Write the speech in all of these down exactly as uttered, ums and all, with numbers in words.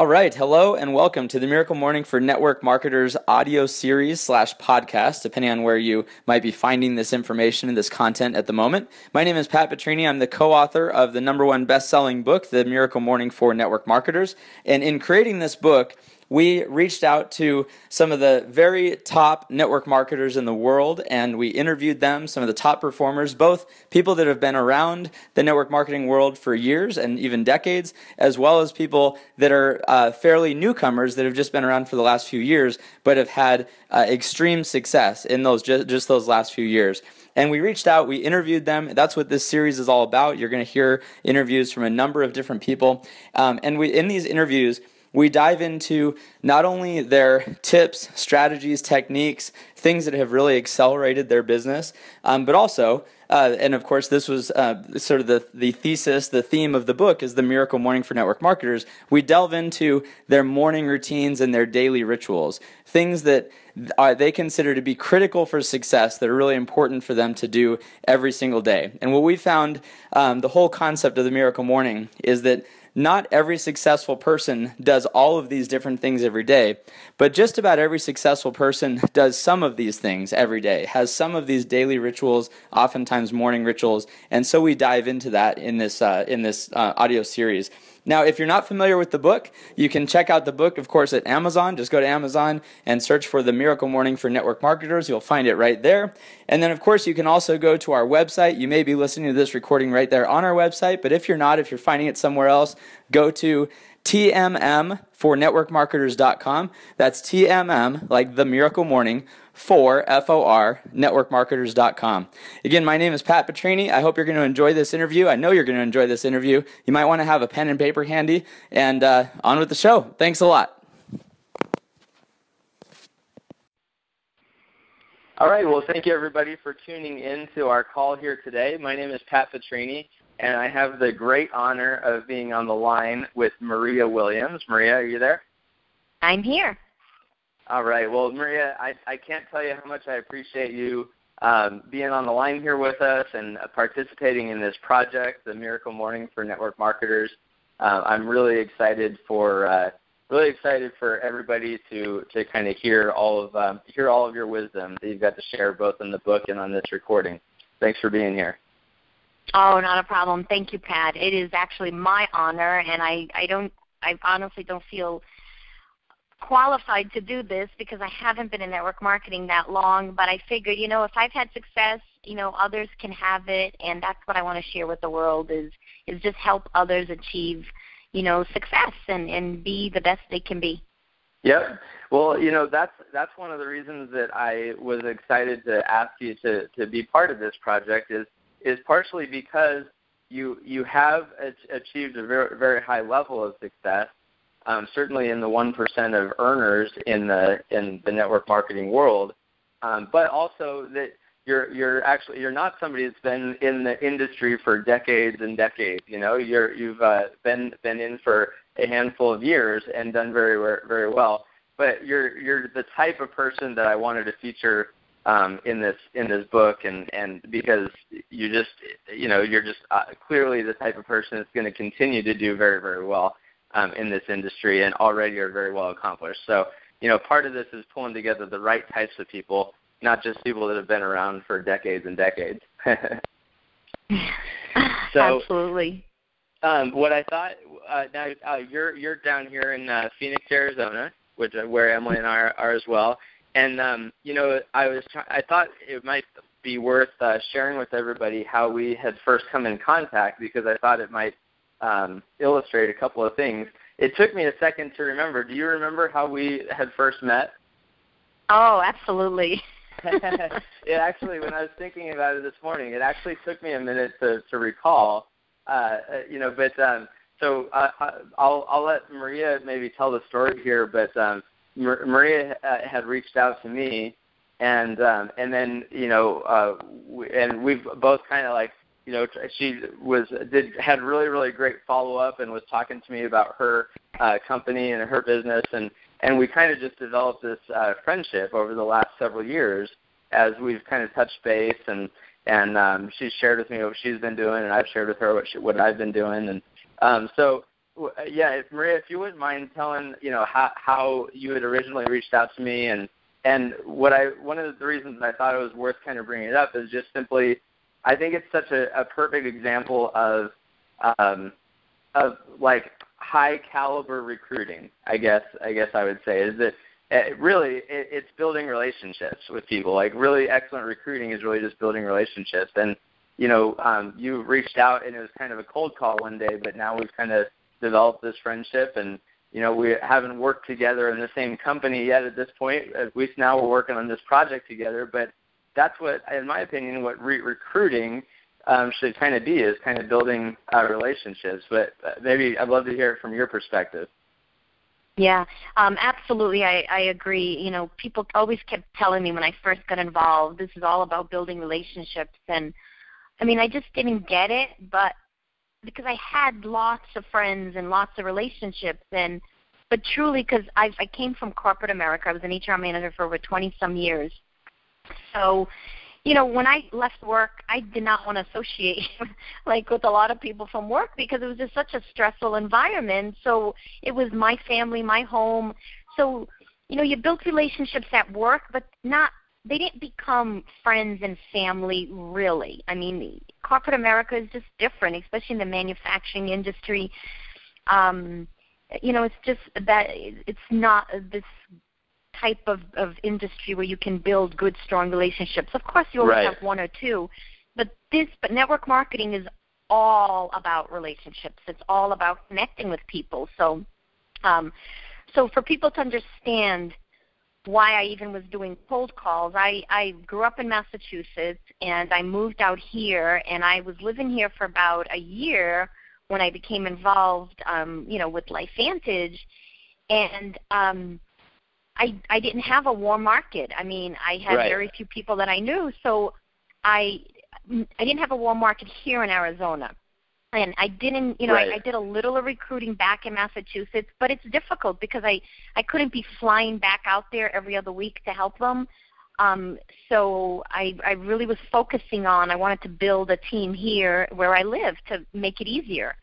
All right. Hello and welcome to the Miracle Morning for Network Marketers audio series slash podcast, depending on where you might be finding this information and this content at the moment. My name is Pat Petrini. I'm the co-author of the number one best-selling book, The Miracle Morning for Network Marketers. And in creating this book, we reached out to some of the very top network marketers in the world, and we interviewed them, some of the top performers, both people that have been around the network marketing world for years and even decades, as well as people that are uh, fairly newcomers that have just been around for the last few years, but have had uh, extreme success in those just, just those last few years. And we reached out, we interviewed them. That's what this series is all about. You're going to hear interviews from a number of different people. Um, and we in these interviews, we dive into not only their tips, strategies, techniques, things that have really accelerated their business, um, but also, uh, and of course this was uh, sort of the, the thesis, the theme of the book is The Miracle Morning for Network Marketers. We delve into their morning routines and their daily rituals, things that are, they consider to be critical for success that are really important for them to do every single day. And what we found, um, the whole concept of The Miracle Morning is that not every successful person does all of these different things every day, but just about every successful person does some of these things every day, has some of these daily rituals, oftentimes morning rituals, and so we dive into that in this, uh, in this uh, audio series. Now, if you're not familiar with the book, you can check out the book, of course, at Amazon. Just go to Amazon and search for The Miracle Morning for Network Marketers. You'll find it right there. And then, of course, you can also go to our website. You may be listening to this recording right there on our website, but if you're not, if you're finding it somewhere else, go to T M M for network marketers dot com. That's T M M, like The Miracle Morning, for F O R, network marketers dot com. Again, my name is Pat Petrini. I hope you're going to enjoy this interview. I know you're going to enjoy this interview. You might want to have a pen and paper handy, and uh, on with the show. Thanks a lot. All right, well, thank you, everybody, for tuning in to our call here today. My name is Pat Petrini, and I have the great honor of being on the line with Maria Williams. Maria, are you there? I'm here. All right. Well, Maria, I, I can't tell you how much I appreciate you um, being on the line here with us and participating in this project, The Miracle Morning for Network Marketers. Uh, I'm really excited for uh, really excited for everybody to to kind of hear all of um, hear all of your wisdom that you've got to share both in the book and on this recording. Thanks for being here. Oh, not a problem. Thank you, Pat. It is actually my honor, and I, I don't I honestly don't feel qualified to do this because I haven't been in network marketing that long, but I figured, you know, if I've had success, you know, others can have it, and that's what I want to share with the world is is just help others achieve, you know, success and, and be the best they can be. Yep. Well, you know, that's that's one of the reasons that I was excited to ask you to, to be part of this project is is partially because you you have achieved a very, very high level of success. Um, certainly in the one percent of earners in the in the network marketing world, um, but also that you're you're actually you're not somebody that's been in the industry for decades and decades. You know, you're you've uh, been been in for a handful of years and done very very well. But you're you're the type of person that I wanted to feature um, in this in this book, and, and because you just you know you're just uh, clearly the type of person that's going to continue to do very very well. Um, in this industry and already are very well accomplished. So, you know, part of this is pulling together the right types of people, not just people that have been around for decades and decades. So, absolutely. Um, what I thought, uh, now uh, you're you're down here in uh, Phoenix, Arizona, which uh, where Emily and I are, are as well. And um, you know, I was try- I thought it might be worth uh, sharing with everybody how we had first come in contact because I thought it might. Um, illustrate a couple of things. It took me a second to remember. Do you remember how we had first met? Oh, absolutely. It actually, when I was thinking about it this morning, it actually took me a minute to, to recall. Uh, you know, but um, so uh, I'll, I'll let Maria maybe tell the story here. But um, Mar- Maria uh, had reached out to me, and um, and then you know, uh, we, and we've both kind of like. You know, she was did had really, really great follow-up and was talking to me about her uh, company and her business, and, and we kind of just developed this uh, friendship over the last several years as we've kind of touched base, and and um, she's shared with me what she's been doing, and I've shared with her what she, what I've been doing, and um, so yeah, if Maria, if you wouldn't mind telling, you know, how, how you had originally reached out to me, and and what I one of the reasons I thought it was worth kind of bringing it up is just simply, I think it's such a, a perfect example of um, of like high caliber recruiting. I guess I guess I would say is that it really it, it's building relationships with people. Like really excellent recruiting is really just building relationships. And you know, um, you reached out and it was kind of a cold call one day, but now we've kind of developed this friendship, and you know, we haven't worked together in the same company yet at this point. At least now we're working on this project together, but that's what, in my opinion, what re- recruiting um, should kind of be, is kind of building uh, relationships. But maybe I'd love to hear it from your perspective. Yeah, um, absolutely. I, I agree. You know, people always kept telling me when I first got involved, this is all about building relationships. And, I mean, I just didn't get it, but because I had lots of friends and lots of relationships, and but truly because I I came from corporate America. I was an H R manager for over twenty-some years. So, you know, when I left work, I did not want to associate like with a lot of people from work because it was just such a stressful environment. So it was my family, my home. So, you know, you built relationships at work, but not they didn't become friends and family, really. I mean, corporate America is just different, especially in the manufacturing industry. Um, you know, it's just that it's not this type of, of industry where you can build good, strong relationships. Of course, you always right. have one or two, but this, but network marketing is all about relationships. It's all about connecting with people. So, um, so for people to understand why I even was doing cold calls. I, I grew up in Massachusetts, and I moved out here, and I was living here for about a year when I became involved, um, you know, with LifeVantage, and um, I, I didn't have a warm market. I mean, I had right. very few people that I knew, so I, I didn't have a warm market here in Arizona. And I didn't, you know, right. I, I did a little of recruiting back in Massachusetts, but it's difficult because I, I couldn't be flying back out there every other week to help them. Um, so I, I really was focusing on, I wanted to build a team here where I live to make it easier.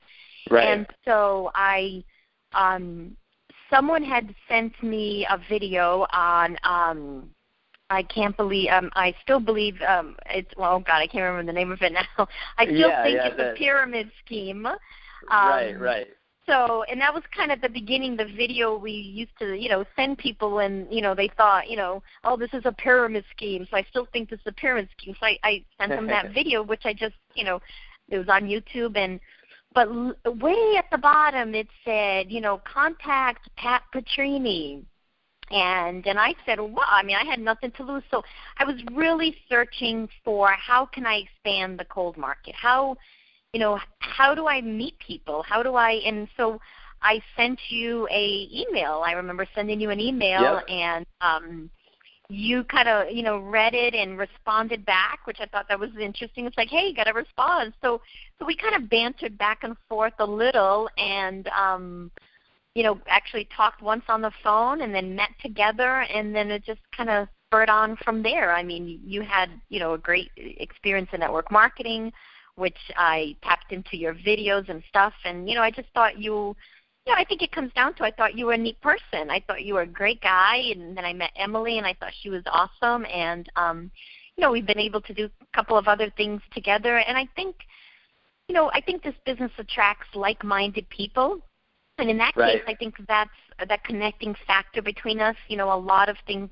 Right. And so I, um, someone had sent me a video on, um, I can't believe, um, I still believe, um, it's, well, oh God, I can't remember the name of it now. I still yeah, think yeah, it's that, a pyramid scheme. Um, right, right. So, and that was kind of the beginning, the video we used to, you know, send people, and, you know, they thought, you know, oh, this is a pyramid scheme. So I still think this is a pyramid scheme. So I, I sent them that video, which I just, you know, it was on YouTube. And, but l- way at the bottom, it said, you know, contact Pat Petrini. And and I said, well, I mean, I had nothing to lose. So I was really searching for how can I expand the cold market? How, you know, how do I meet people? How do I, and so I sent you a email. I remember sending you an email, yep. and um, you kind of, you know, read it and responded back, which I thought that was interesting. It's like, hey, you got to respond. So, so we kind of bantered back and forth a little, and um you know, actually talked once on the phone and then met together, and then it just kind of spurred on from there. I mean, you had, you know, a great experience in network marketing, which I tapped into your videos and stuff. And, you know, I just thought you, you know, I think it comes down to I thought you were a neat person. I thought you were a great guy. And then I met Emily, and I thought she was awesome. And, um, you know, we've been able to do a couple of other things together. And I think, you know, I think this business attracts like-minded people. And in that right. case, I think that's that connecting factor between us, you know, a lot of things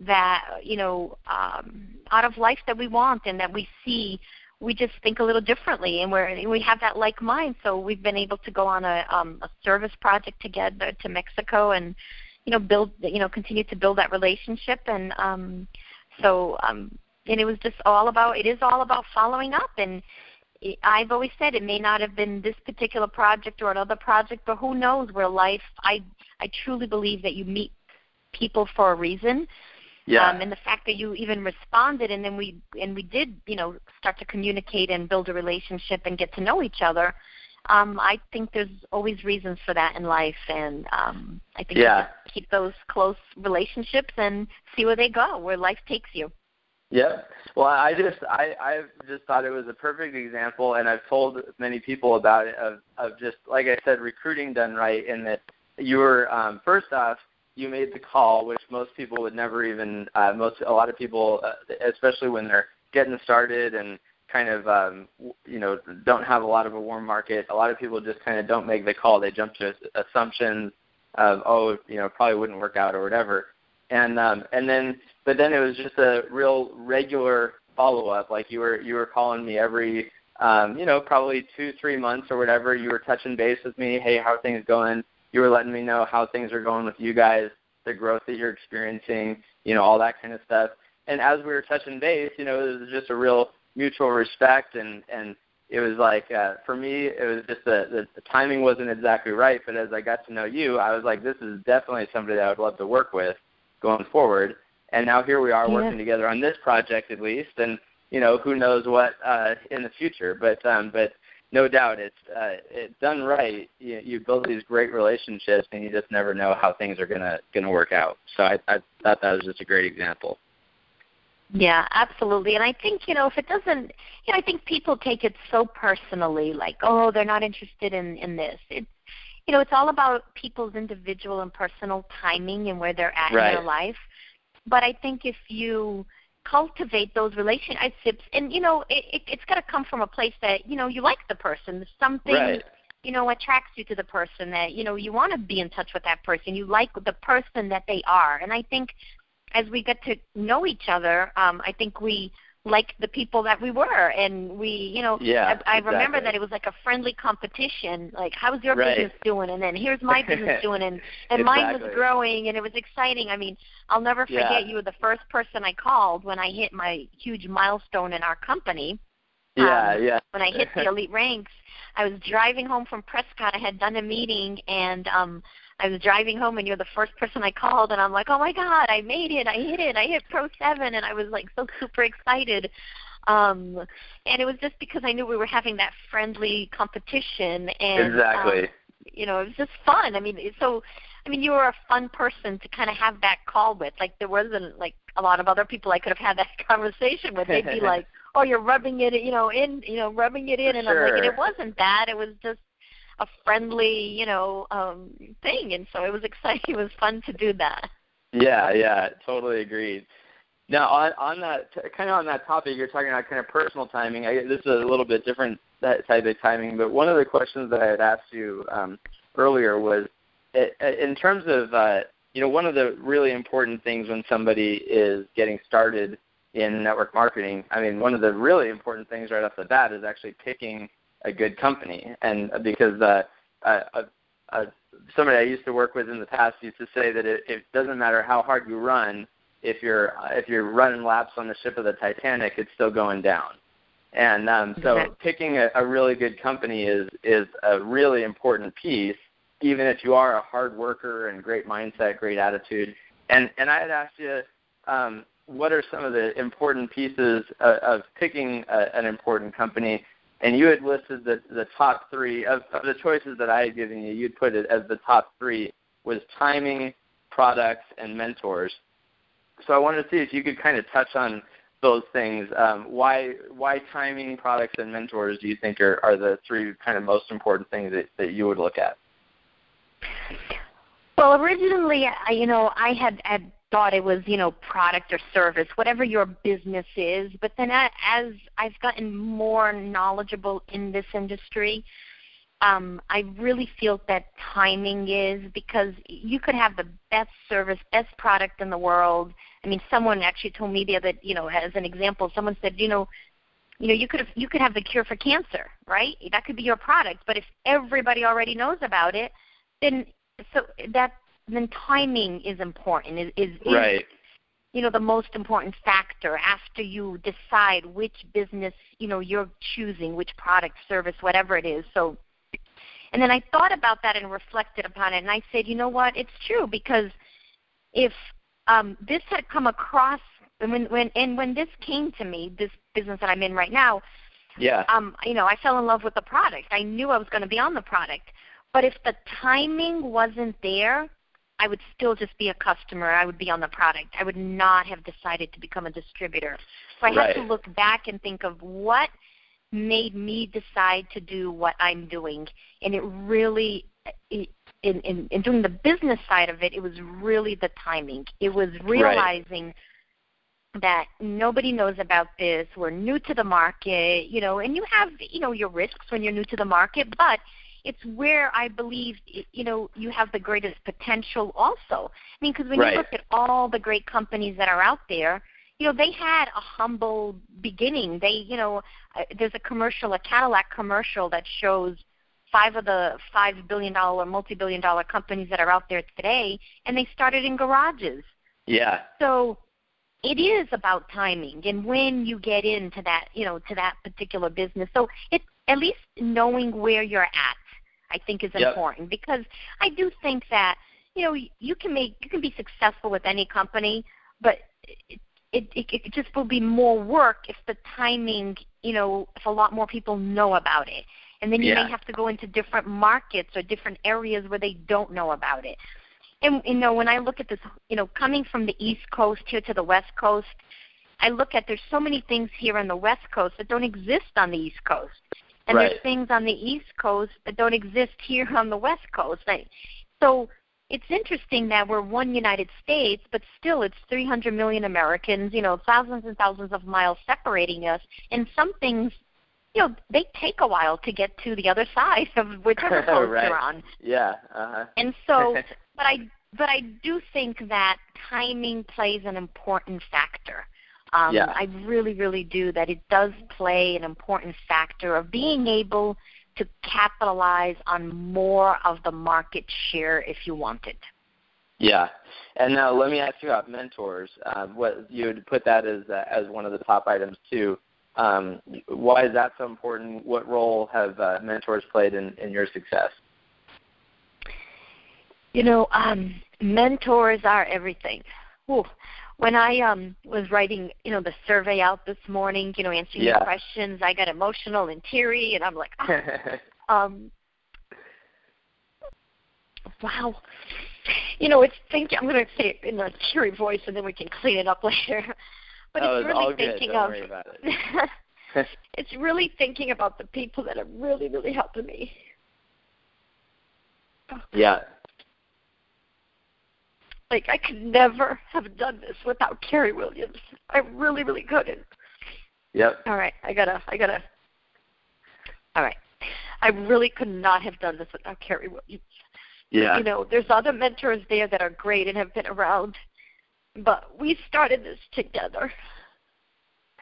that, you know, um, out of life that we want and that we see, we just think a little differently, and we're, we have that like mind. So we've been able to go on a, um, a service project together to Mexico and, you know, build, you know, continue to build that relationship. And um, so, um, and it was just all about, it is all about following up. And I've always said it may not have been this particular project or another project, but who knows where life, I I truly believe that you meet people for a reason. Yeah. Um, and the fact that you even responded, and then we and we did, you know, start to communicate and build a relationship and get to know each other, um, I think there's always reasons for that in life. And um, I think yeah. you just keep those close relationships and see where they go, where life takes you. Yep. Well, I just I I've just thought it was a perfect example, and I've told many people about it, of of just, like I said, recruiting done right, in that you were um, first off, you made the call, which most people would never even uh, most a lot of people, uh, especially when they're getting started and kind of um, you know don't have a lot of a warm market. A lot of people just kind of don't make the call. They jump to assumptions of, oh, you know, probably wouldn't work out or whatever. And um, and then, but then it was just a real regular follow up. Like you were you were calling me every, um, you know, probably two three months or whatever. You were touching base with me. Hey, how are things going? You were letting me know how things are going with you guys, the growth that you're experiencing, you know, all that kind of stuff. And as we were touching base, you know, it was just a real mutual respect, and and it was like uh, for me, it was just the, the the timing wasn't exactly right. But as I got to know you, I was like, this is definitely somebody that I would love to work with going forward. And now here we are yeah. working together on this project, at least, and you know who knows what uh, in the future. But um, but no doubt, it's uh, it done right. You, you build these great relationships, and you just never know how things are gonna gonna work out. So I, I thought that was just a great example. Yeah, absolutely. And I think, you know, if it doesn't, you know, I think people take it so personally, like, oh, they're not interested in in this. It's, you know, it's all about people's individual and personal timing and where they're at right. in their life. But I think if you cultivate those relationships, and, you know, it, it, it's got to come from a place that, you know, you like the person. Something, right. you know, attracts you to the person, that, you know, you want to be in touch with that person. You like the person that they are. And I think as we get to know each other, um, I think we liked the people that we were. And we, you know, yeah, I, I exactly. remember that it was like a friendly competition, like, how's your right. business doing? And then here's my business doing. And, and exactly. mine was growing, and it was exciting. I mean, I'll never forget yeah. you were the first person I called when I hit my huge milestone in our company. Yeah, um, yeah. When I hit the elite ranks, I was driving home from Prescott. I had done a meeting, and um, I was driving home, and you're the first person I called, and I'm like, oh, my God, I made it. I hit it. I hit Pro seven, and I was, like, so super excited. Um, and it was just because I knew we were having that friendly competition. And, exactly. Um, you know, it was just fun. I mean, so, I mean, you were a fun person to kind of have that call with. Like, there wasn't, like, a lot of other people I could have had that conversation with. They'd be like, oh, you're rubbing it, you know, in, you know, rubbing it in. For and sure. I'm like, and it wasn't that. It was just a friendly, you know, um, thing, and so it was exciting. It was fun to do that. Yeah, yeah, totally agreed. Now, on, on that, kind of on that topic, you're talking about kind of personal timing. I, this is a little bit different that type of timing, but one of the questions that I had asked you um, earlier was, it, in terms of, uh, you know, one of the really important things when somebody is getting started in network marketing, I mean, one of the really important things right off the bat is actually picking a good company. And because uh, uh, uh, somebody I used to work with in the past used to say that it, it doesn't matter how hard you run, if you're if you're running laps on the ship of the Titanic, it's still going down. And um, so okay. picking a, a really good company is is a really important piece, even if you are a hard worker and great mindset, great attitude. And and I had asked you, um, what are some of the important pieces of, of picking a, an important company? And you had listed the, the top three of, of the choices that I had given you. You'd put it as the top three was timing, products, and mentors. So I wanted to see if you could kind of touch on those things. Um, why why timing, products, and mentors do you think are, are the three kind of most important things that, that you would look at? Well, originally, I, you know, I had, had thought it was, you know, product or service, whatever your business is. But then I, as I've gotten more knowledgeable in this industry, um, I really feel that timing is, because you could have the best service, best product in the world. I mean, someone actually told me the other, you know, as an example, someone said, you know, you know, you could have, you could have the cure for cancer, right? That could be your product. But if everybody already knows about it, then so that then timing is important, is, is, right. is, you know, the most important factor after you decide which business, you know, you're choosing, which product, service, whatever it is. So, and then I thought about that and reflected upon it, and I said, you know what, it's true, because if um, this had come across, and when, when, and when this came to me, this business that I'm in right now, yeah. um, you know, I fell in love with the product. I knew I was going to be on the product. But if the timing wasn't there, I would still just be a customer. I would be on the product. I would not have decided to become a distributor. So I [S2] Right. [S1] Have to look back and think of what made me decide to do what I'm doing. And it really, it, in, in, in doing the business side of it, it was really the timing. It was realizing [S2] Right. that nobody knows about this, we're new to the market, you know, and you have, you know, your risks when you're new to the market, but it's where I believe, you know, you have the greatest potential also. I mean, because when right. you look at all the great companies that are out there, you know, they had a humble beginning. They, you know, uh, there's a commercial, a Cadillac commercial that shows five of the five billion dollars, multi-billion dollar companies that are out there today, and they started in garages. Yeah. So it is about timing and when you get into that, you know, to that particular business. So it's at least knowing where you're at, I think, is important. Yep. Because I do think that, you know, you can make, you can be successful with any company, but it, it, it just will be more work if the timing, you know, if a lot more people know about it. And then you yeah. may have to go into different markets or different areas where they don't know about it. And, you know, when I look at this, you know, coming from the East Coast here to the West Coast, I look at there's so many things here on the West Coast that don't exist on the East Coast. And right. there's things on the East Coast that don't exist here on the West Coast. I, so it's interesting that we're one United States, but still it's three hundred million Americans, you know, thousands and thousands of miles separating us. And some things, you know, they take a while to get to the other side of whichever coast right. you're on. Yeah. Uh-huh. And so... But I, but I do think that timing plays an important factor. Um, yeah. I really, really do that it does play an important factor of being able to capitalize on more of the market share if you wanted. Yeah. And now let me ask you about mentors. Um, what you would put that as uh, as one of the top items too. Um, why is that so important? What role have uh, mentors played in, in your success? You know, um, mentors are everything. Ooh. When I um, was writing, you know, the survey out this morning, you know, answering yeah. the questions, I got emotional and teary, and I'm like, oh. um, wow. You know, it's thinking. I'm going to say it in a teary voice, and then we can clean it up later. But oh, it's, it's really thinking of. It. It's really thinking about the people that are really, really helping me. Oh. Yeah. Like, I could never have done this without Carrie Williams. I really, really couldn't. Yep. All right. I gotta, I gotta. All right. I really could not have done this without Carrie Williams. Yeah. You know, there's other mentors there that are great and have been around, but we started this together.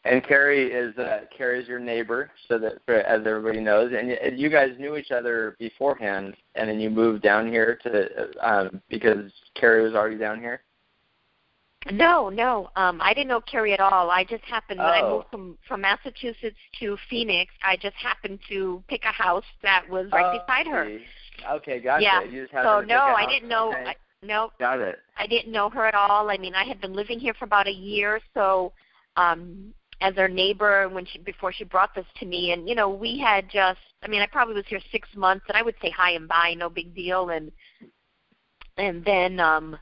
And Carrie is uh, Carrie is your neighbor, so that as everybody knows, and you guys knew each other beforehand, and then you moved down here to um, because Carrie was already down here. No, no, um, I didn't know Carrie at all. I just happened oh. when I moved from, from Massachusetts to Phoenix, I just happened to pick a house that was right oh, beside her. Okay, gotcha. Yeah. You just so no, I didn't know. Okay. I, no, got it. I didn't know her at all. I mean, I had been living here for about a year, so. Um, as our neighbor when she, before she brought this to me. And, you know, we had just, I mean, I probably was here six months, and I would say hi and bye, no big deal. And and then um,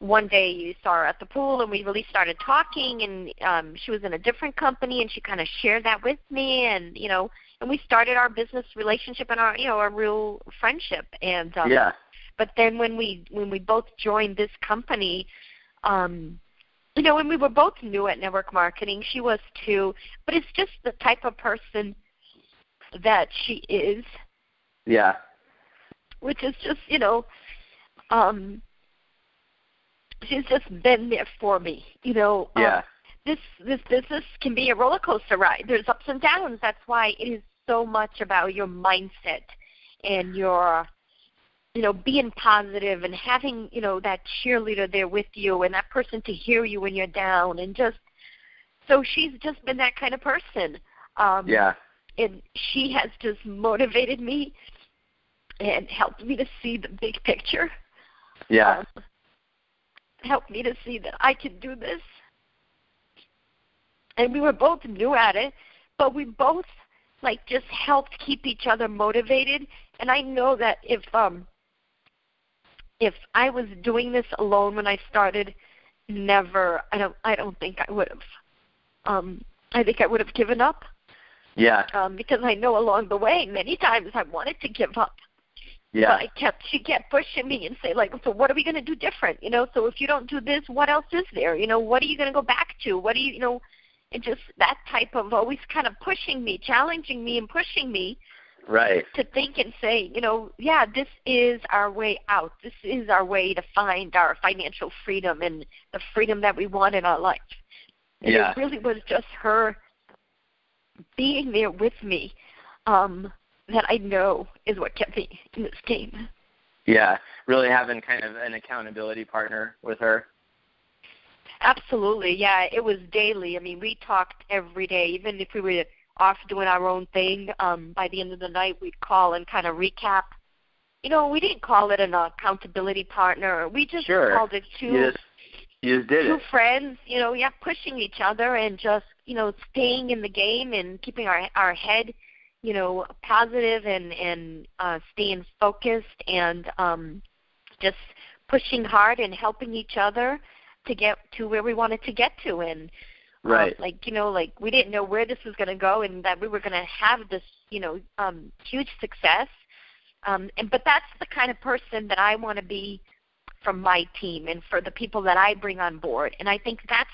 one day you saw her at the pool, and we really started talking, and um, she was in a different company, and she kind of shared that with me. And, you know, and we started our business relationship and our, you know, our real friendship. And um, yeah. But then when we when we both joined this company, um you know, and we were both new at network marketing. She was too. But it's just the type of person that she is. Yeah. Which is just, you know, um, she's just been there for me. You know, yeah. Um, this, this business can be a roller coaster ride. There's ups and downs. That's why it is so much about your mindset and your, you know, being positive and having, you know, that cheerleader there with you and that person to hear you when you're down. And just, so she's just been that kind of person. Um, yeah. And she has just motivated me and helped me to see the big picture. Yeah. Um, helped me to see that I can do this. And we were both new at it, but we both, like, just helped keep each other motivated. And I know that if, um, if I was doing this alone when I started, never, I don't, I don't think I would have. Um, I think I would have given up. Yeah. Um, because I know along the way, many times I wanted to give up. Yeah. But I kept, she kept pushing me and say, like, so what are we going to do different? You know, so if you don't do this, what else is there? You know, what are you going to go back to? What do you, you know, and just that type of always kind of pushing me, challenging me and pushing me. Right. To think and say, you know, yeah, this is our way out. This is our way to find our financial freedom and the freedom that we want in our life. And yeah. It really was just her being there with me um, that I know is what kept me in this game. Yeah, really having kind of an accountability partner with her. Absolutely, yeah. It was daily. I mean, we talked every day, even if we were off doing our own thing, um, by the end of the night we'd call and kind of recap. You know, we didn't call it an accountability partner. We just sure. called it two, you just, you just did two it. friends, you know, yeah, pushing each other and just, you know, staying in the game and keeping our our head, you know, positive and, and uh, staying focused and um, just pushing hard and helping each other to get to where we wanted to get to. And Right. Um, like, you know, like we didn't know where this was going to go and that we were going to have this, you know, um, huge success. Um, and but that's the kind of person that I want to be for my team and for the people that I bring on board. And I think that's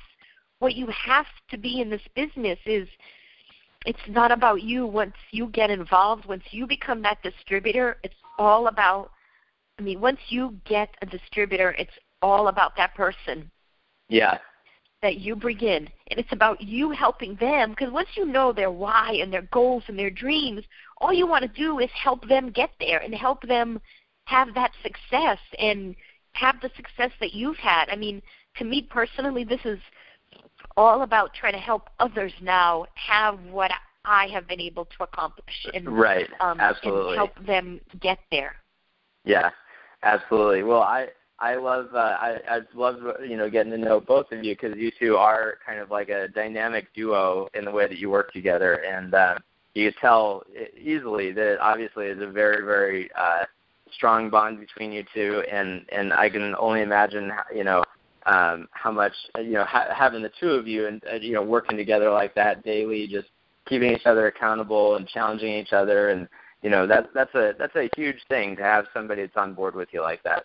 what you have to be in this business is it's not about you once you get involved, once you become that distributor. It's all about, I mean, once you get a distributor, it's all about that person. Yeah. That you bring in, and it's about you helping them, because once you know their why and their goals and their dreams, all you want to do is help them get there and help them have that success and have the success that you've had. I mean, to me personally, this is all about trying to help others now have what I have been able to accomplish and, right. um, absolutely. and help them get there. Yeah, absolutely. Well, I... I love uh, I I love you know getting to know both of you, because you two are kind of like a dynamic duo in the way that you work together, and uh, you can tell easily that obviously there's a very very uh, strong bond between you two, and, and I can only imagine you know um, how much you know ha- having the two of you and uh, you know working together like that daily, just keeping each other accountable and challenging each other, and you know that's that's a that's a huge thing to have somebody that's on board with you like that.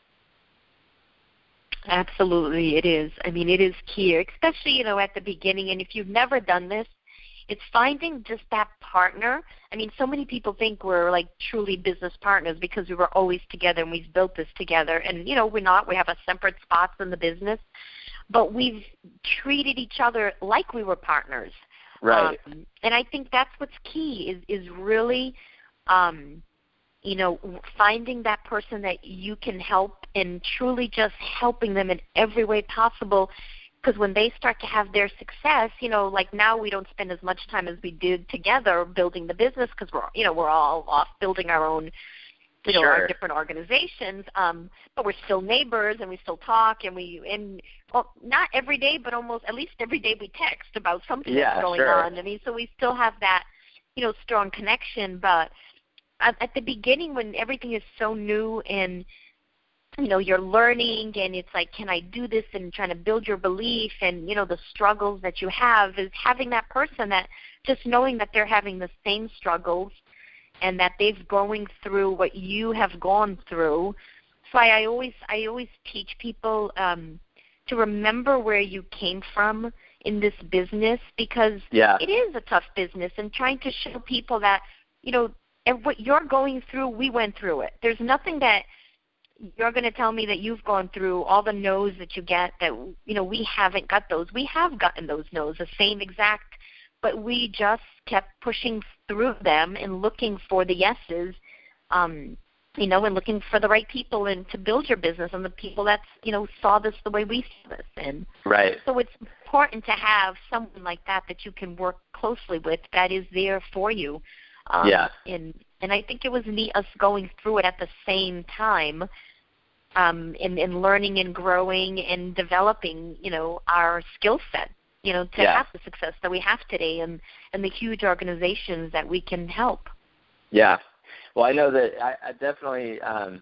Absolutely, it is. I mean, it is key, especially, you know, at the beginning. And if you've never done this, it's finding just that partner. I mean, so many people think we're, like, truly business partners because we were always together and we've built this together. And, you know, we're not. We have our separate spots in the business. But we've treated each other like we were partners. Right. Um, and I think that's what's key is, is really, um, you know, finding that person that you can help and truly just helping them in every way possible, because when they start to have their success, you know, like now we don't spend as much time as we did together building the business because we're, you know, we're all off building our own, you know, sure. our different organizations. Um, but we're still neighbors and we still talk and we, and well, not every day, but almost at least every day we text about something yeah, that's going sure. on. I mean, so we still have that, you know, strong connection. But at, at the beginning when everything is so new and, you know, you're learning and it's like, can I do this, and trying to build your belief and, you know, the struggles that you have, is having that person that just knowing that they're having the same struggles and that they've going through what you have gone through. So I, I always I always teach people um, to remember where you came from in this business, because yeah. it is a tough business, and trying to show people that, you know, and what you're going through, we went through it. There's nothing that you're going to tell me that you've gone through, all the no's that you get, that, you know, we haven't got those. We have gotten those no's, the same exact, but we just kept pushing through them and looking for the yeses, um, you know, and looking for the right people and to build your business and the people that, you know, saw this the way we saw this. And right. So it's important to have someone like that that you can work closely with that is there for you. Um, yeah. And, and I think it was neat us going through it at the same time. Um, and, and learning and growing and developing, you know, our skill set, you know, to yeah. have the success that we have today and, and the huge organizations that we can help. Yeah. Well, I know that I, I definitely um,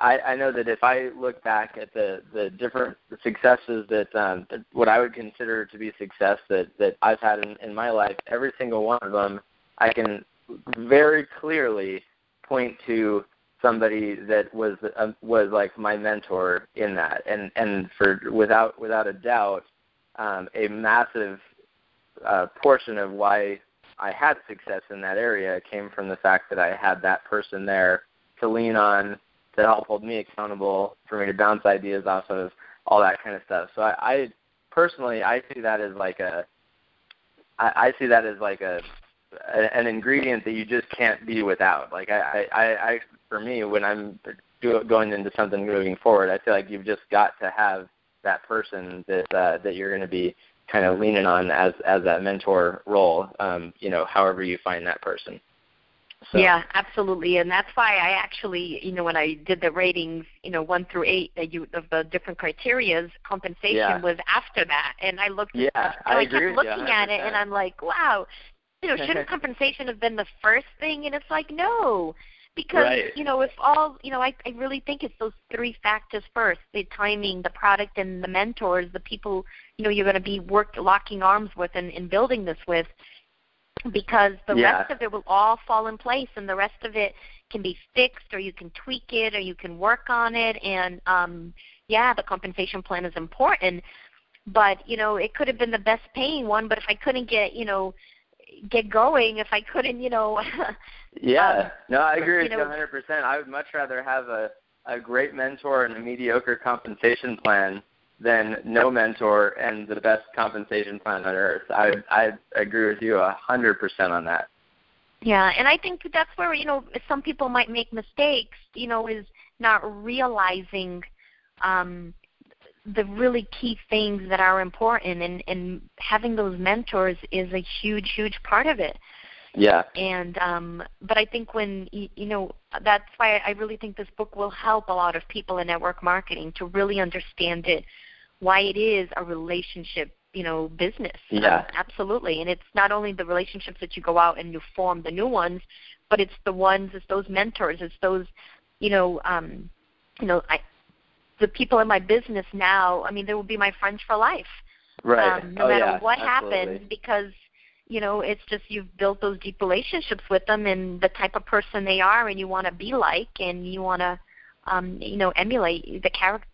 I, I know that if I look back at the, the different successes that, um, that what I would consider to be success that, that I've had in, in my life, every single one of them, I can very clearly point to somebody that was uh, was like my mentor in that, and and for without without a doubt, um, a massive uh, portion of why I had success in that area came from the fact that I had that person there to lean on, to help hold me accountable, for me to bounce ideas off of, all that kind of stuff. So I, I personally, I see that as like a, I, I see that as like a, a, an ingredient that you just can't be without. Like I, I, I for me, when I'm do, going into something moving forward, I feel like you've just got to have that person that uh, that you're going to be kind of leaning on as as that mentor role. Um, you know, however you find that person. So. Yeah, absolutely, and that's why I actually, you know, when I did the ratings, you know, one through eight that you of the different criterias, compensation yeah. was after that, and I looked, yeah, at, I, I kept looking at it, and I'm like, wow, you know, shouldn't compensation have been the first thing? And it's like, no, because right. you know, if all, you know, I, I really think it's those three factors first: the timing, the product, and the mentors, the people, you know, you're going to be work locking arms with and, and building this with. Because the yeah. rest of it will all fall in place, and the rest of it can be fixed, or you can tweak it, or you can work on it. And, um, yeah, the compensation plan is important. But, you know, it could have been the best paying one, but if I couldn't get, you know, get going, if I couldn't, you know. yeah. Um, no, I agree with you, you know, one hundred percent. I would much rather have a, a great mentor and a mediocre compensation plan than no mentor and the best compensation plan on earth. I I agree with you a hundred percent on that. Yeah, and I think that's where, you know, some people might make mistakes. You know, is not realizing um, the really key things that are important, and, and having those mentors is a huge, huge part of it. Yeah. And um, but I think when you, you know, that's why I really think this book will help a lot of people in network marketing to really understand it. Why it is a relationship, you know, business. Yeah. Um, absolutely. And it's not only the relationships that you go out and you form the new ones, but it's the ones, it's those mentors, it's those, you know, um, you know, I, the people in my business now, I mean, they will be my friends for life. Right. Um, no oh, matter yeah. what absolutely. happens, because, you know, it's just you've built those deep relationships with them and the type of person they are, and you want to be like, and you want to, um, you know, emulate the character. characteristics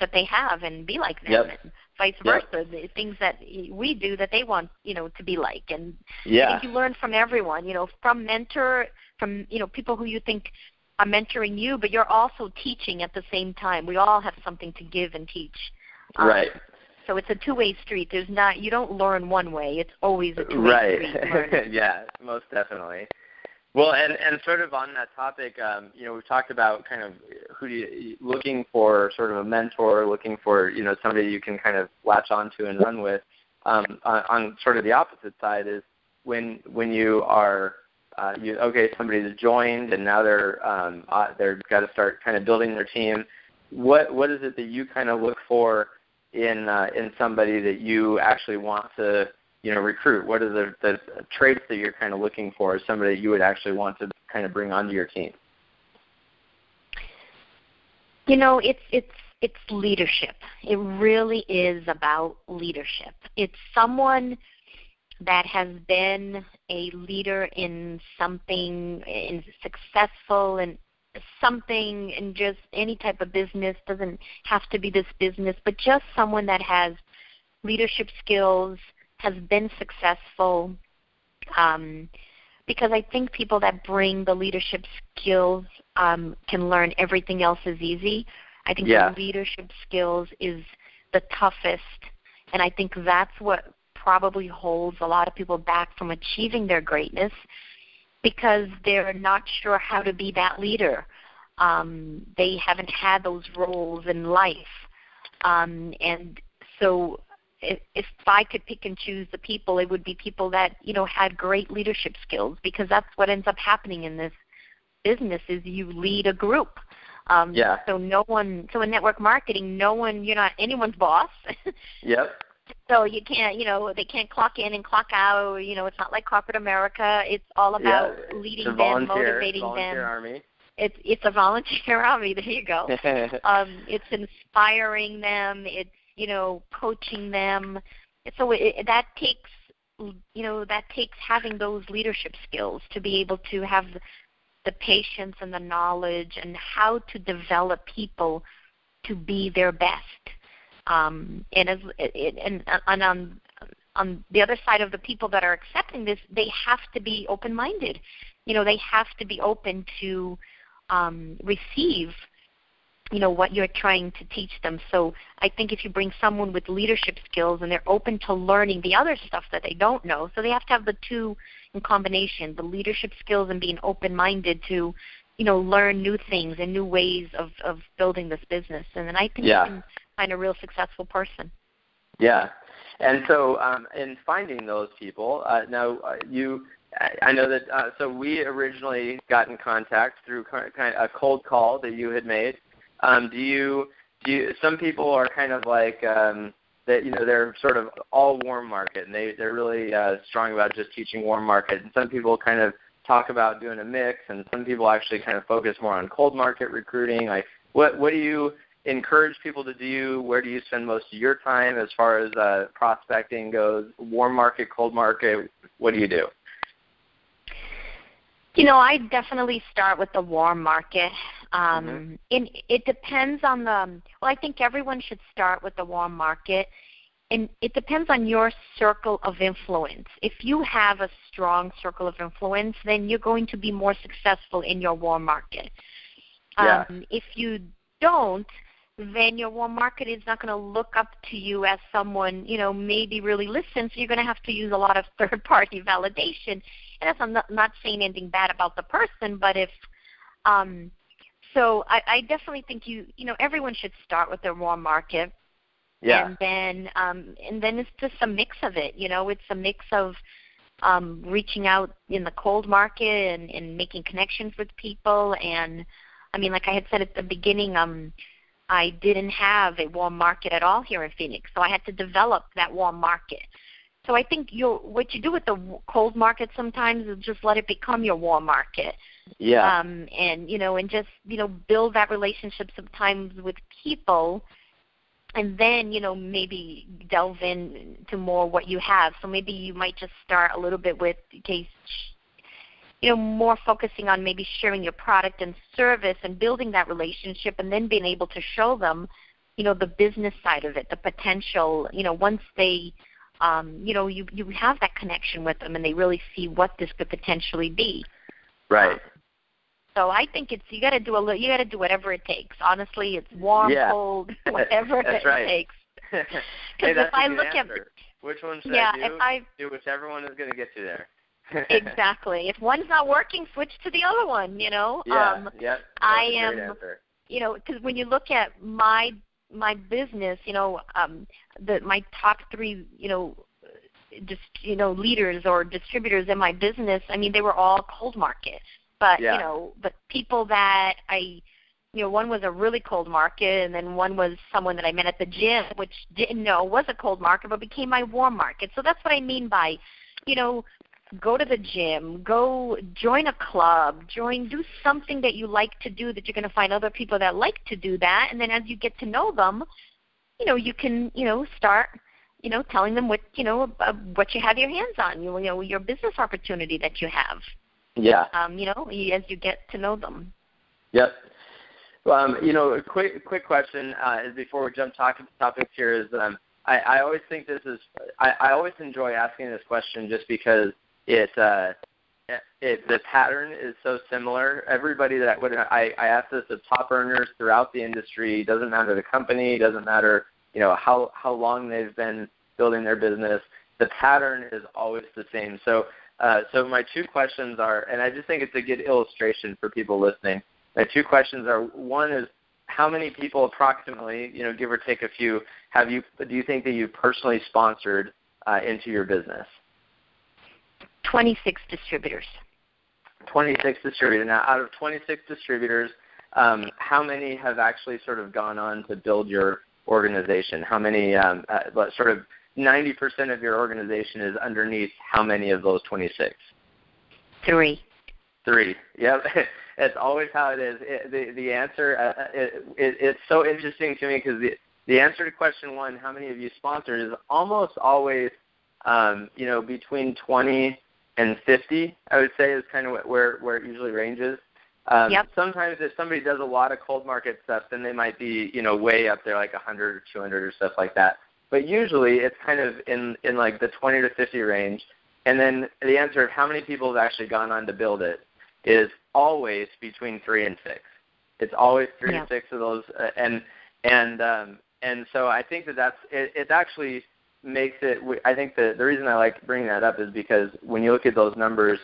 that they have and be like them, yep. and vice versa, yep. the things that we do that they want, you know, to be like. And yeah. I think you learn from everyone, you know, from mentor, from, you know, people who you think are mentoring you, but you're also teaching at the same time. We all have something to give and teach. Um, right. So it's a two-way street. There's not, you don't learn one way. It's always a two-way right. street. Right. yeah, most definitely. Well, and, and sort of on that topic, um, you know, we've talked about kind of who do you, looking for sort of a mentor, looking for, you know, somebody you can kind of latch onto and run with. Um, on, on sort of the opposite side is when when you are, uh, you, okay, somebody's joined and now they're um, uh, they've got to start kind of building their team. What what is it that you kind of look for in uh, in somebody that you actually want to, you know, recruit? What are the, the traits that you're kind of looking for as somebody you would actually want to kind of bring onto your team? You know, it's it's it's leadership. It really is about leadership. It's someone that has been a leader in something, in successful in something, in just any type of business. Doesn't have to be this business, but just someone that has leadership skills, has been successful, um, because I think people that bring the leadership skills um, can learn everything else is easy. I think yeah. the leadership skills is the toughest, and I think that's what probably holds a lot of people back from achieving their greatness, because they're not sure how to be that leader. Um, they haven't had those roles in life, um, and so if I could pick and choose the people, it would be people that, you know, had great leadership skills, because that's what ends up happening in this business is you lead a group. Um, yeah. So no one, so in network marketing, no one, you're not anyone's boss. Yep. So you can't, you know, they can't clock in and clock out. You know, it's not like corporate America. It's all about yeah. leading them, volunteer, motivating volunteer them. Army. It's it's a volunteer army. There you go. um, it's inspiring them. It's you know coaching them. So it, that takes you know that takes having those leadership skills to be able to have the patience and the knowledge and how to develop people to be their best. Um, and as it, and and on on the other side of the people that are accepting this, they have to be open-minded. You know, they have to be open to um, receive, you know, what you're trying to teach them. So I think if you bring someone with leadership skills and they're open to learning the other stuff that they don't know, so they have to have the two in combination, the leadership skills and being open-minded to, you know, learn new things and new ways of, of building this business. And then I think yeah. you can find a real successful person. Yeah. And so um, in finding those people, uh, now uh, you – I know that, uh, so we originally got in contact through kind of a cold call that you had made. Um, do you, do you, some people are kind of like, um, that, you know, they're sort of all warm market, and they, they're really uh, strong about just teaching warm market. And some people kind of talk about doing a mix, and some people actually kind of focus more on cold market recruiting. Like, what, what do you encourage people to do? Where do you spend most of your time as far as uh, prospecting goes? Warm market, cold market, what do you do? You know, I definitely start with the warm market. Um, mm-hmm. in, it depends on the – well, I think everyone should start with the warm market. And it depends on your circle of influence. If you have a strong circle of influence, then you're going to be more successful in your warm market. Yeah. Um, if you don't, then your warm market is not going to look up to you as someone, you know, maybe really listens. So you're going to have to use a lot of third-party validation. And I'm not, not saying anything bad about the person, but if um, – so I, I definitely think you – you know, everyone should start with their warm market. Yeah. And then, um, and then it's just a mix of it. You know, it's a mix of um, reaching out in the cold market and, and making connections with people. And, I mean, like I had said at the beginning, um, I didn't have a warm market at all here in Phoenix, so I had to develop that warm market. So I think you what you do with the cold market sometimes is just let it become your warm market. Yeah. Um, and, you know, and just, you know, build that relationship sometimes with people and then, you know, maybe delve in to more what you have. So maybe you might just start a little bit with, okay, you know, more focusing on maybe sharing your product and service and building that relationship and then being able to show them, you know, the business side of it, the potential, you know, once they – Um, you know, you you have that connection with them, and they really see what this could potentially be. Right. Um, so I think it's you got to do a little, you got to do whatever it takes. Honestly, it's warm, yeah. cold, whatever that's it right. takes. Because hey, if I look answer. at which one should yeah, I do? If I, do whichever one is going to get you there. Exactly. If one's not working, switch to the other one. You know. Yeah. Um, yep. I am. Answer. You know, because when you look at my. my business, you know, um, the, my top three, you know, just, you know, leaders or distributors in my business, I mean, they were all cold market. But, yeah. you know, but people that I, you know, one was a really cold market, and then one was someone that I met at the gym, which didn't know was a cold market, but became my warm market. So that's what I mean by, you know, go to the gym, go join a club, join, do something that you like to do that you're going to find other people that like to do that. And then as you get to know them, you know, you can, you know, start, you know, telling them what, you know, what you have your hands on, you know, your business opportunity that you have. Yeah. Um, you know, as you get to know them. Yep. Um, you know, a quick, quick question uh, is before we jump talking topics here is um, I, I always think this is, I, I always enjoy asking this question just because It, uh, it the pattern is so similar. Everybody that would I, I ask this of top earners throughout the industry, doesn't matter the company, doesn't matter you know how, how long they've been building their business. The pattern is always the same. So uh, so my two questions are, and I just think it's a good illustration for people listening. My two questions are: one is how many people approximately, you know, give or take a few, have you do you think that you personally sponsored uh, into your business? twenty-six distributors. twenty-six distributors. Now, out of twenty-six distributors, um, how many have actually sort of gone on to build your organization? How many, um, uh, sort of ninety percent of your organization is underneath how many of those twenty-six? Three. Three. Yeah, that's always how it is. It, the the answer, uh, it, it, it's so interesting to me because the, the answer to question one, how many of you sponsored, is almost always, um, you know, between twenty and fifty, I would say, is kind of where, where it usually ranges. Um, yep. Sometimes if somebody does a lot of cold market stuff, then they might be, you know, way up there, like one hundred or two hundred or stuff like that. But usually it's kind of in, in like the twenty to fifty range. And then the answer of how many people have actually gone on to build it is always between three and six. It's always three yeah. and six of those. Uh, and and um, and so I think that that's it, it actually makes it – I think the, the reason I like bringing that up is because when you look at those numbers,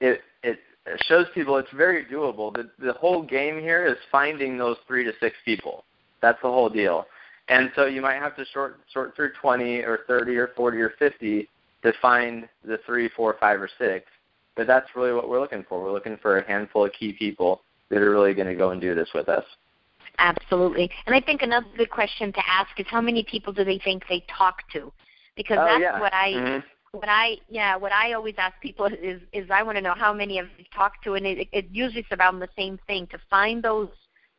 it, it shows people it's very doable. The, the whole game here is finding those three to six people. That's the whole deal. And so you might have to sort sort through twenty or thirty or forty or fifty to find the three, four, five, or six. But that's really what we're looking for. We're looking for a handful of key people that are really going to go and do this with us. Absolutely. And I think another good question to ask is how many people do they think they talk to? Because oh, that's yeah. what I mm-hmm. what I yeah, what I always ask people is is I want to know how many of you talk to, and it, it usually it's about the same thing, to find those,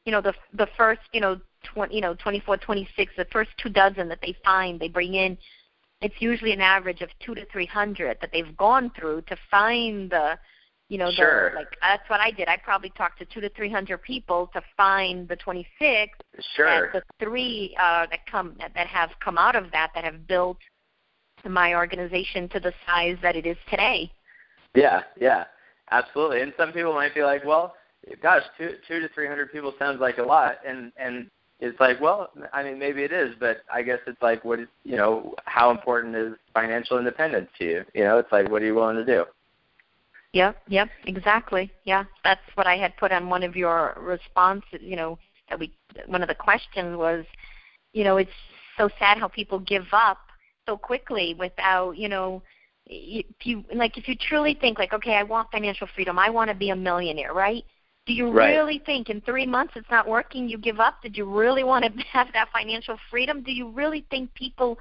you know, the the first, you know, twenty, you know, twenty-four, twenty-six, the first two dozen that they find, they bring in. It's usually an average of two to three hundred that they've gone through to find the, you know, sure. the, like that's what I did. I probably talked to two to three hundred people to find the twenty-six, sure. and the three uh, that come that have come out of that that have built my organization to the size that it is today. Yeah, yeah, absolutely. And some people might be like, well, gosh, two two to three hundred people sounds like a lot, and and. It's like, well, I mean, maybe it is, but I guess it's like, what is, you know, how important is financial independence to you? You know, it's like, what are you willing to do? Yep, yep, exactly. Yeah, that's what I had put on one of your responses. You know, that we one of the questions was, you know, it's so sad how people give up so quickly without, you know, if you like if you truly think like, okay, I want financial freedom, I want to be a millionaire, right? Do you right. really think in three months it's not working, you give up? Did you really want to have that financial freedom? Do you really think people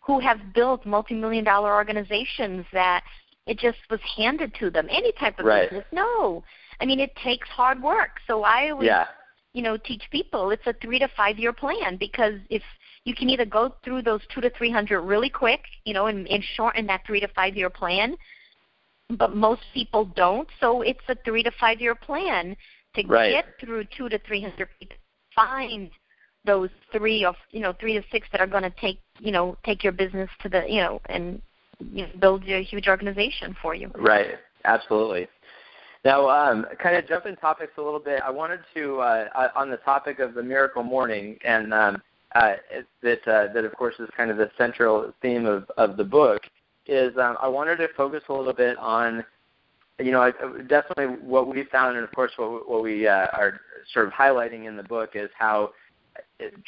who have built multi-million dollar organizations that it just was handed to them, any type of right. business? No. I mean, it takes hard work. So I always, yeah. you know, teach people it's a three to five year plan, because if you can either go through those two to three hundred really quick, you know, and, and shorten that three to five year plan. But most people don't, so it's a three to five year plan to right. get through two to three hundred people. Find those three of you know three to six that are going to take you know take your business to the you know and you know, build a huge organization for you. Right, absolutely. Now, um, kind of jumping topics a little bit. I wanted to uh, on the topic of the Miracle Morning, and um, uh, that uh, that of course is kind of the central theme of, of the book. Is um, I wanted to focus a little bit on, you know, definitely what we found, and of course what, what we uh, are sort of highlighting in the book is how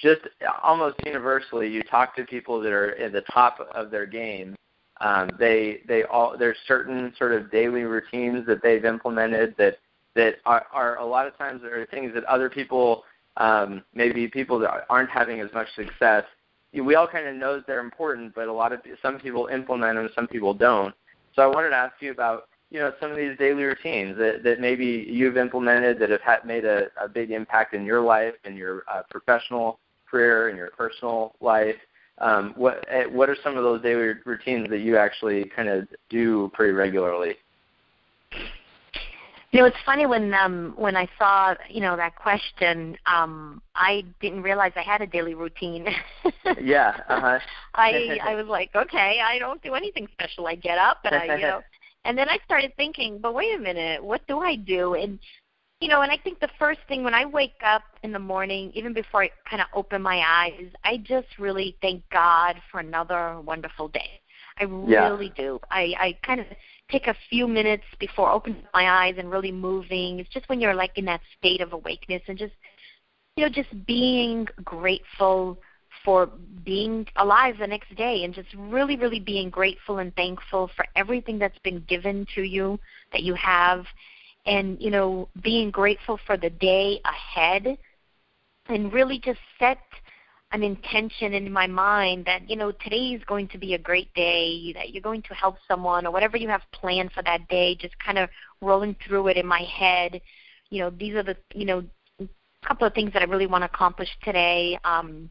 just almost universally you talk to people that are at the top of their game. Um, they they all there's certain sort of daily routines that they've implemented that that are, are a lot of times are things that other people, um, maybe people that aren't having as much success. We all kind of know they're important, but a lot of some people implement them, some people don't. So I wanted to ask you about, you know, some of these daily routines that, that maybe you've implemented that have had, made a, a big impact in your life, in your uh, professional career, in your personal life. Um, what what are some of those daily routines that you actually kind of do pretty regularly? You know, it's funny when um, when I saw, you know, that question, um, I didn't realize I had a daily routine. yeah. Uh-huh. I I was like, okay, I don't do anything special. I get up and I, you know, and then I started thinking, but wait a minute, what do I do? And, you know, and I think the first thing when I wake up in the morning, even before I kind of open my eyes, I just really thank God for another wonderful day. I really yeah. do. I, I kind of take a few minutes before opening my eyes and really moving. It's just when you're like in that state of awakeness and just, you know, just being grateful for being alive the next day, and just really, really being grateful and thankful for everything that's been given to you that you have, and, you know, being grateful for the day ahead, and really just set an intention in my mind that, you know, today is going to be a great day, that you're going to help someone, or whatever you have planned for that day, just kind of rolling through it in my head. You know, these are the, you know, couple of things that I really want to accomplish today. Um,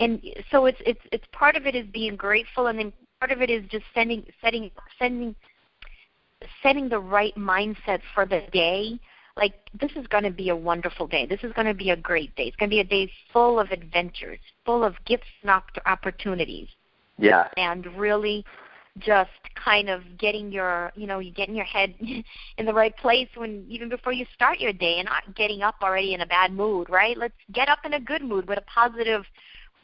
and so it's, it's, it's part of it is being grateful, and then part of it is just sending, setting, sending, setting the right mindset for the day. Like, this is going to be a wonderful day. This is going to be a great day. It's going to be a day full of adventures, full of gifts and opportunities. Yeah. And really just kind of getting your, you know, you getting your head in the right place when, even before you start your day, and not getting up already in a bad mood, right? Let's get up in a good mood with a positive,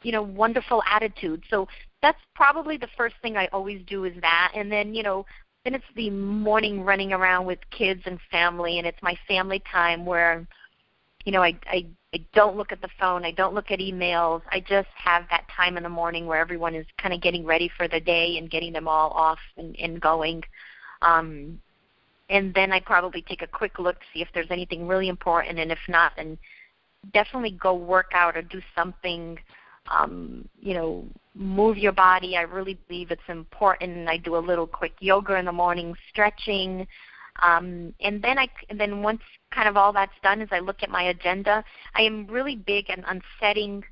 you know, wonderful attitude. So that's probably the first thing I always do is that. And then, you know, then it's the morning running around with kids and family, and it's my family time where, you know, I, I, I don't look at the phone. I don't look at emails. I just have that time in the morning where everyone is kind of getting ready for the day and getting them all off and, and going. Um, and then I probably take a quick look, see if there's anything really important, and if not, then definitely go work out or do something. Um, you know, move your body. I really believe it's important. I do a little quick yoga in the morning, stretching, um, and then I and then once kind of all that's done, as I look at my agenda, I am really big and on setting.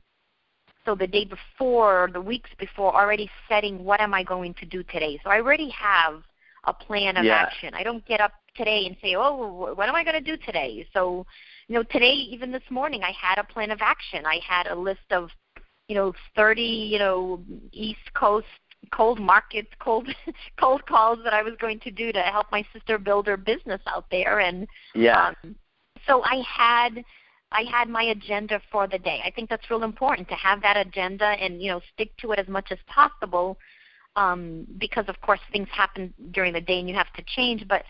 So the day before, or the weeks before, already setting what am I going to do today. So I already have a plan of yeah. action. I don't get up today and say, oh, what am I going to do today? So, you know, today, even this morning, I had a plan of action. I had a list of you know, thirty, you know, East Coast cold markets, cold cold calls that I was going to do to help my sister build her business out there. And yeah. um, so I had I had my agenda for the day. I think that's real important to have that agenda and, you know, stick to it as much as possible um, because, of course, things happen during the day and you have to change. But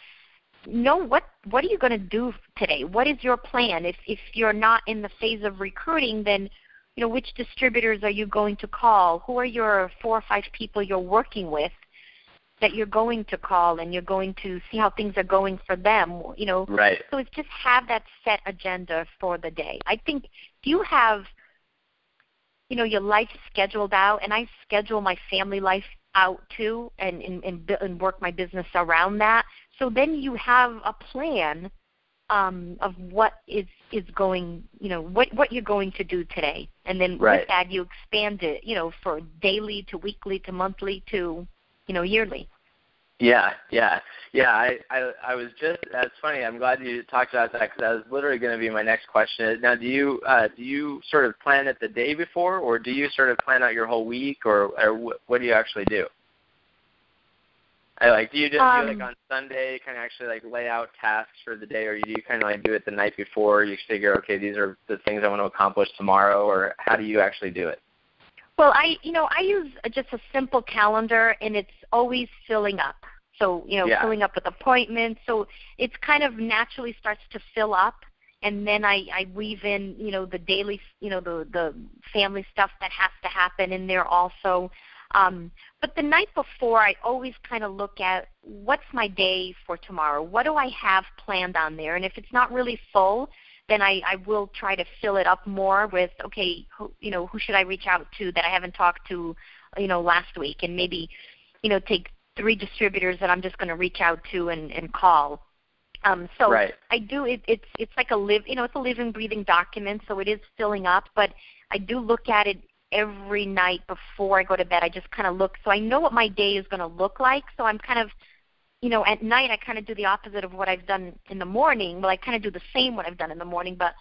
know what what are you going to do today? What is your plan? If if you're not in the phase of recruiting, then you know, which distributors are you going to call? Who are your four or five people you're working with that you're going to call, and you're going to see how things are going for them, you know? Right. So it's just have that set agenda for the day. I think do you have, you know, your life scheduled out, and I schedule my family life out too and, and, and, and work my business around that. So then you have a plan Um, of what is, is going, you know, what, what you're going to do today. And then right. with that, you expand it, you know, for daily to weekly to monthly to, you know, yearly. Yeah, yeah, yeah. I, I, I was just, that's funny. I'm glad you talked about that, because that was literally going to be my next question. Now, do you uh, do you sort of plan it the day before, or do you sort of plan out your whole week, or, or wh- what do you actually do? I like, do you just um, do like on Sunday, kind of actually like lay out tasks for the day, or do you kind of like do it the night before? You figure, okay, these are the things I want to accomplish tomorrow, or how do you actually do it? Well, I, you know, I use just a simple calendar, and it's always filling up. So, you know, yeah. filling up with appointments. So it's kind of naturally starts to fill up, and then I, I weave in, you know, the daily, you know, the the family stuff that has to happen in there also. Um, but the night before, I always kind of look at what's my day for tomorrow. What do I have planned on there? And if it's not really full, then I, I will try to fill it up more with, okay, who, you know, who should I reach out to that I haven't talked to, you know, last week, and maybe, you know, take three distributors that I'm just going to reach out to and, and call. Um, so right. I do. It, it's it's like a live, you know, it's a living, breathing document, so it is filling up. But I do look at it every night before I go to bed. I just kind of look. So I know what my day is going to look like. So I'm kind of, you know, at night I kind of do the opposite of what I've done in the morning. Well, I kind of do the same what I've done in the morning. But,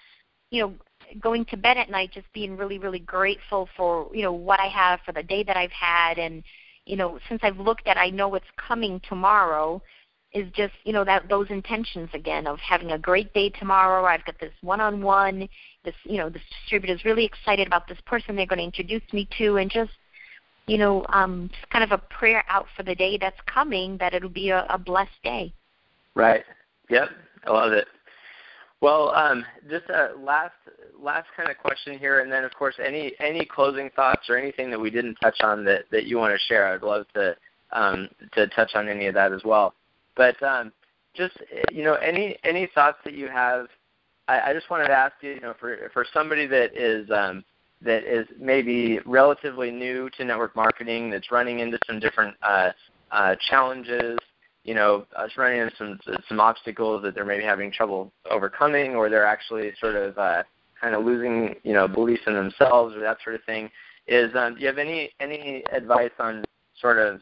you know, going to bed at night, just being really, really grateful for, you know, what I have for the day that I've had. And, you know, since I've looked at, I know what's coming tomorrow, is just, you know, that those intentions again of having a great day tomorrow. I've got this one-on-one, this, you know, this distributor's really excited about this person they're going to introduce me to, and just, you know, um, just kind of a prayer out for the day that's coming, that it'll be a, a blessed day. Right. Yep. I love it. Well, um, just a last last kind of question here, and then, of course, any, any closing thoughts or anything that we didn't touch on that, that you want to share. I'd love to um, to touch on any of that as well. But um, just, you know, any any thoughts that you have. I, I just wanted to ask you, you know, for for somebody that is um, that is maybe relatively new to network marketing, that's running into some different uh, uh, challenges, you know, it's running into some some obstacles that they're maybe having trouble overcoming, or they're actually sort of uh, kind of losing, you know, belief in themselves or that sort of thing. Is um, do you have any any advice on sort of?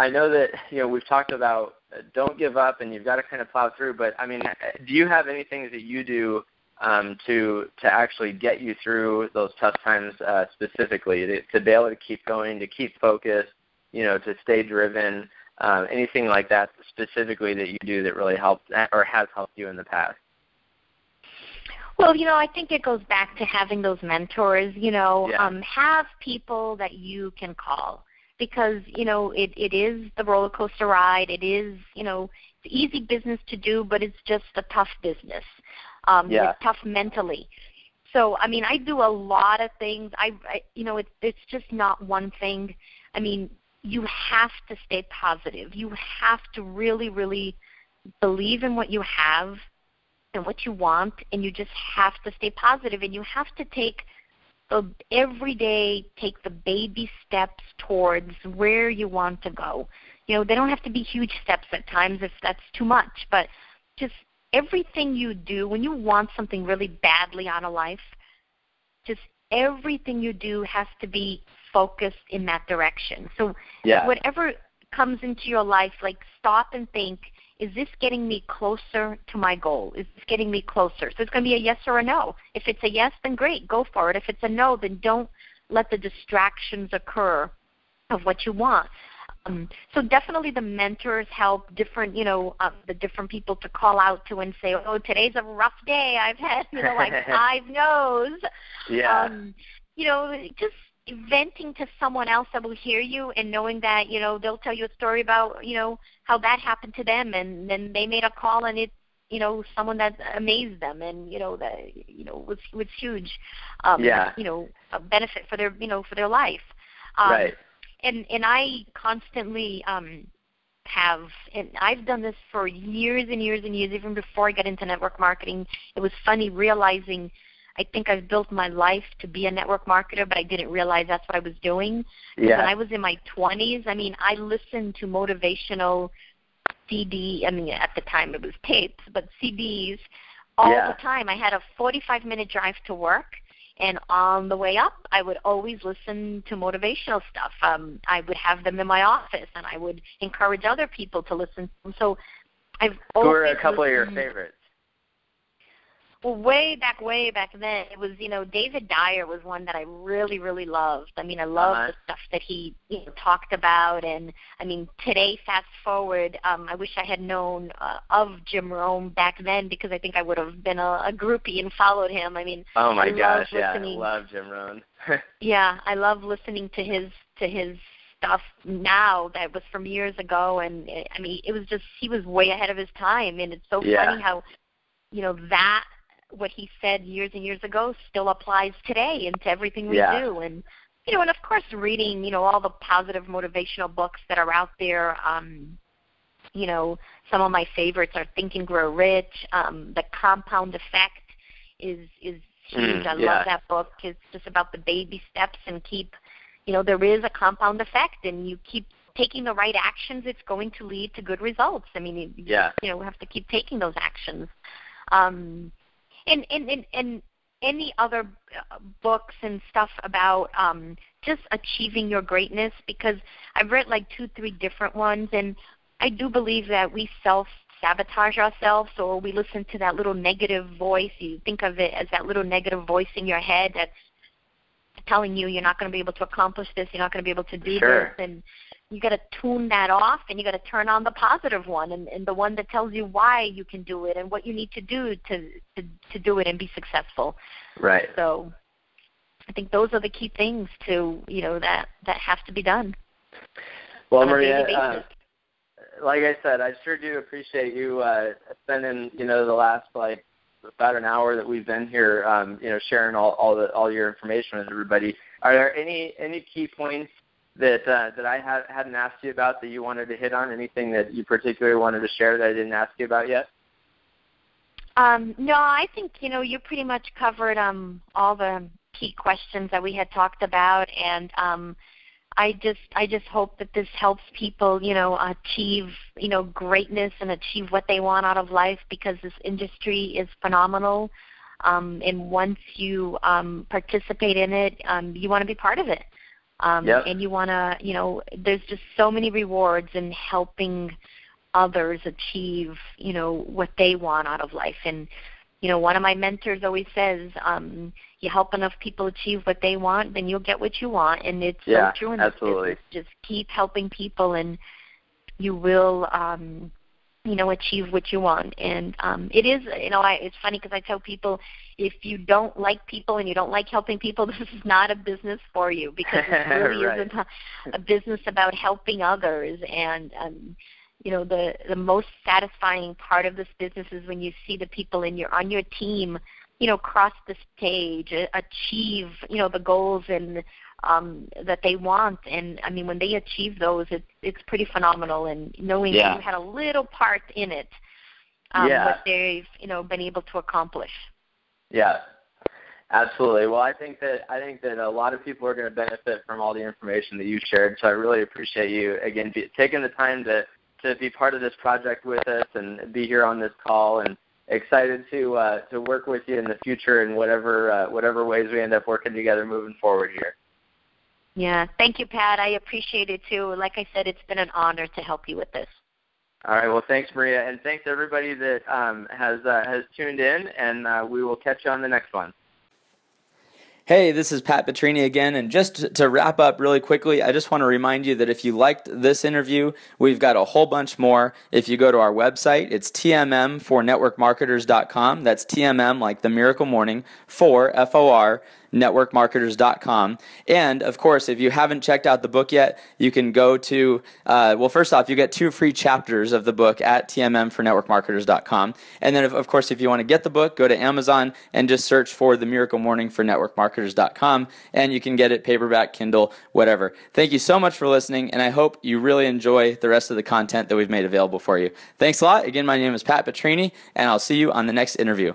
I know that, you know, we've talked about don't give up and you've got to kind of plow through, but I mean, do you have any things that you do um, to to actually get you through those tough times uh, specifically, to, to be able to keep going, to keep focused, you know, to stay driven, um, anything like that specifically that you do that really helped or has helped you in the past? Well, you know, I think it goes back to having those mentors, you know, yeah. um, have people that you can call. Because, you know, it, it is the roller coaster ride. It is, you know, it's easy business to do, but it's just a tough business. Um, yeah. It's tough mentally. So, I mean, I do a lot of things. I, I you know, it, it's just not one thing. I mean, you have to stay positive. You have to really, really believe in what you have and what you want, and you just have to stay positive, and you have to take – So every day, take the baby steps towards where you want to go. You know, they don't have to be huge steps at times if that's too much, but just everything you do, when you want something really badly out of life, just everything you do has to be focused in that direction. So yeah. whatever comes into your life, like stop and think, is this getting me closer to my goal? Is this getting me closer? So it's going to be a yes or a no. If it's a yes, then great, go for it. If it's a no, then don't let the distractions occur of what you want. Um, so definitely the mentors help different, you know, uh, the different people to call out to and say, oh, today's a rough day. I've had, you know, like five no's. Yeah. Um, you know, just venting to someone else that will hear you and knowing that, you know, they'll tell you a story about, you know, how that happened to them, and then they made a call and it, you know, someone that amazed them and, you know, that, you know, was, was huge, um, yeah. you know, a benefit for their, you know, for their life. Um, right. And, and I constantly um, have, and I've done this for years and years and years, even before I got into network marketing. It was funny realizing I think I've built my life to be a network marketer, but I didn't realize that's what I was doing. Yeah. When I was in my twenties, I mean, I listened to motivational C D. I mean, at the time it was tapes, but C Ds all yeah. the time. I had a forty-five minute drive to work, and on the way up, I would always listen to motivational stuff. Um, I would have them in my office, and I would encourage other people to listen to them. So I've always Who are a couple listened- of your favorites? Well, way back, way back then, it was, you know, David Dyer was one that I really, really loved. I mean, I loved uh-huh. the stuff that he, you know, talked about. And, I mean, today, fast forward, um, I wish I had known uh, of Jim Rohn back then, because I think I would have been a, a groupie and followed him. I mean, oh, my I gosh, yeah, I love Jim Rohn. yeah, I love listening to his to his stuff now that was from years ago. And, I mean, it was just, he was way ahead of his time. And it's so yeah. funny how, you know, that, what he said years and years ago still applies today and to everything we yeah. do. And, you know, and of course reading, you know, all the positive motivational books that are out there. Um, you know, some of my favorites are Think and Grow Rich. Um, The Compound Effect is, is huge. Mm, I yeah. love that book. It's just about the baby steps and keep, you know, there is a compound effect, and you keep taking the right actions, it's going to lead to good results. I mean, you, yeah. you know, we have to keep taking those actions. Um And, and, and, and any other books and stuff about um, just achieving your greatness, because I've read like two, three different ones, and I do believe that we self-sabotage ourselves, or we listen to that little negative voice. You think of it as that little negative voice in your head that's telling you you're not going to be able to accomplish this, you're not going to be able to do sure. this, and you got to tune that off, and you got to turn on the positive one, and, and the one that tells you why you can do it and what you need to do to, to, to do it and be successful. Right. So I think those are the key things to, you know, that, that have to be done. Well, Maria, uh, like I said, I sure do appreciate you uh, spending, you know, the last, like, about an hour that we've been here, um, you know, sharing all, all, the, all your information with everybody. Are there any, any key points that uh, that I had, hadn't asked you about that you wanted to hit on? Anything that you particularly wanted to share that I didn't ask you about yet? Um, no, I think, you know, you pretty much covered um, all the key questions that we had talked about, and um, I just I just hope that this helps people, you know, achieve, you know, greatness and achieve what they want out of life, because this industry is phenomenal, um, and once you um, participate in it, um, you want to be part of it, um, yep. and you want to, you know, there's just so many rewards in helping others achieve, you know, what they want out of life. And you know, one of my mentors always says, um, you help enough people achieve what they want, then you'll get what you want. And it's yeah, so true in this absolutely. business. Just keep helping people, and you will, um, you know, achieve what you want. And um, it is, you know, I, it's funny because I tell people, if you don't like people and you don't like helping people, this is not a business for you, because it really right. isn't a, a business about helping others. And um you know, the, the most satisfying part of this business is when you see the people in your, on your team, you know, cross the stage, achieve, you know, the goals and um, that they want. And, I mean, when they achieve those, it, it's pretty phenomenal. And knowing yeah. that you had a little part in it, um, yeah. what they've, you know, been able to accomplish. Yeah, absolutely. Well, I think that I think that a lot of people are going to benefit from all the information that you shared. So I really appreciate you, again, be, taking the time to to be part of this project with us and be here on this call, and excited to uh, to work with you in the future in whatever uh, whatever ways we end up working together moving forward here. Yeah, thank you, Pat. I appreciate it, too. Like I said, it's been an honor to help you with this. All right, well, thanks, Maria, and thanks, everybody that um, has, uh, has tuned in, and uh, we will catch you on the next one. Hey, this is Pat Petrini again, and just to wrap up really quickly, I just want to remind you that if you liked this interview, we've got a whole bunch more. If you go to our website, it's T M M for network marketers dot com. That's T M M like the Miracle Morning, for F O R, network marketers dot com. And of course, if you haven't checked out the book yet, you can go to, uh, well, first off, you get two free chapters of the book at T M M for network marketers dot com. And then, of course, if you want to get the book, go to Amazon and just search for The Miracle Morning for network marketers dot com, and you can get it paperback, Kindle, whatever. Thank you so much for listening, and I hope you really enjoy the rest of the content that we've made available for you. Thanks a lot. Again, my name is Pat Petrini, and I'll see you on the next interview.